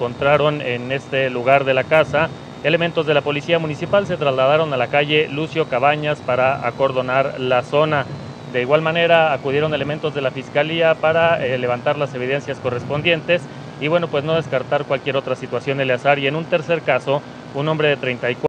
encontraron en este lugar de la casa. Elementos de la Policía Municipal se trasladaron a la calle Lucio Cabañas para acordonar la zona. De igual manera acudieron elementos de la Fiscalía para levantar las evidencias correspondientes y bueno, pues no descartar cualquier otra situación, Eleazar. Y en un tercer caso, un hombre de 34